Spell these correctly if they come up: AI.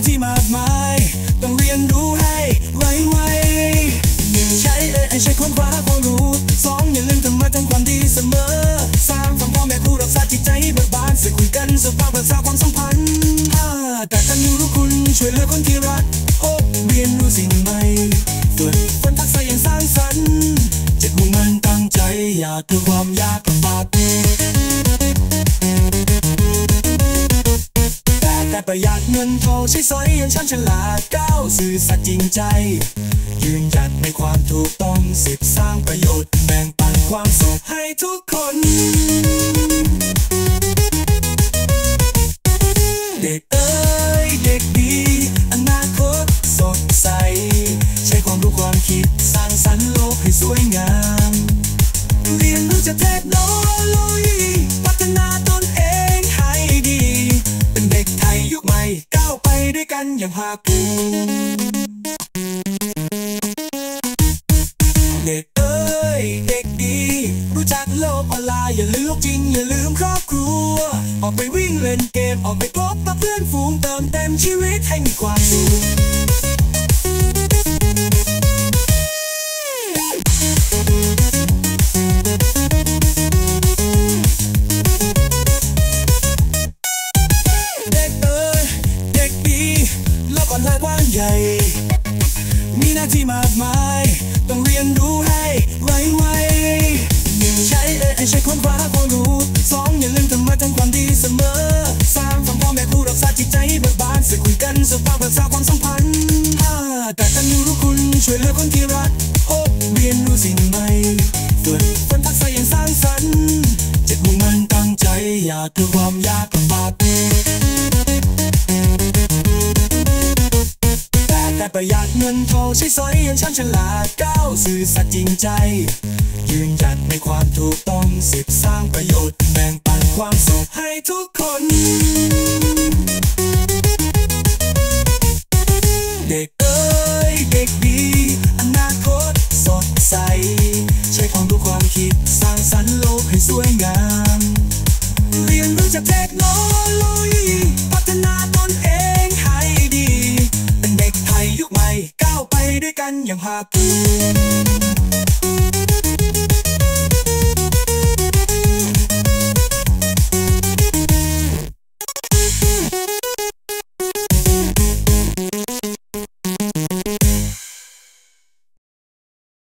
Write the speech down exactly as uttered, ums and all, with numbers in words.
ที่มากมายต้องเรียนรู้ให้ไวๆหนึ่งใช้ เอ ไอ ใช้ค้นคว้าความรู้สองอย่าลืมทำมาทำความดีเสมอสามฟังพ่อแม่ผู้รักษาจิตใจให้เบิกบานสื่อคุยกันสื่อภาพภาษาความสัมพันธ์ห้าแต่ท่านรู้รู้คุณช่วยเหลือคนที่รักหกเรียนรู้สิ่งใหม่เกิดคนทักษะอย่างสร้างสรรค์เจ็ดมุ่งมั่นตั้งใจอย่ากลัวความยากลำบากประหยัดเงินทองใช้สอยอย่างช่างฉลาดเก้าสื่อสัตย์จริงใจยืนหยัดในความถูกต้องสิบสร้างประโยชน์แบ่งปันความสุขให้ทุกคนเด็กเอ๋ยเด็กดีอนาคตสดใสใช้ความรู้ความคิดสร้างสรรค์โลกให้สวยงามเรียนรู้จากเทคโนโลยีพัฒนาตนเองให้ดีเป็นเด็กไทยยุคใหม่ก้าวไปด้วยกันอย่างภาคภูมิเด็กเอ๋ยเด็กดีรู้จักโลกออนไลน์อย่าลืมโลกจริงอย่าลืมครอบครัวออกไปวิ่งเล่นเกมออกไปพบปะเพื่อนฝูงเติมเต็มชีวิตให้มีความสุขเด็กเอ๋ยเด็กดีโลกออนไลน์กว้างใหญ่มีหน้าที่มากมายต้องเรียนรู้ให้ไวๆหนึ่งใช้ เอ ไอ ใช้ค้นคว้าความรู้สองอย่าลืมทำมาทำความดีเสมอสามฟังพ่อแม่ผู้รักษาจิตใจให้เบิกบานสื่อคุยกันสื่อภาพภาษาความสัมพันธ์ห้าแต่ท่านรู้คุณช่วยเหลือคนที่รักหกเรียนรู้สิ่งใหม่เกิดคนทักษะอย่างสร้างสรรค์เจ็ดมุ่งมั่นตั้งใจอย่ากลัวความยากลำบากประหยัดเงินทองใช้สอยอย่างช่างฉลาดเก้าสื่อสัตย์จริงใจยืนหยัดในความถูกต้องสิบสร้างประโยชน์แบ่งปันความสุขให้ทุกคนเด็กเอ๋ยเด็กดีอนาคตสดใสใช้ความรู้ความคิดสร้างสรรค์โลกให้สวยงามเรียนรู้จากเทคโนโลยีพัฒนาตนเองให้ดียุคใหม่ก้าวไปด้วยกันอย่างภาคภูมิ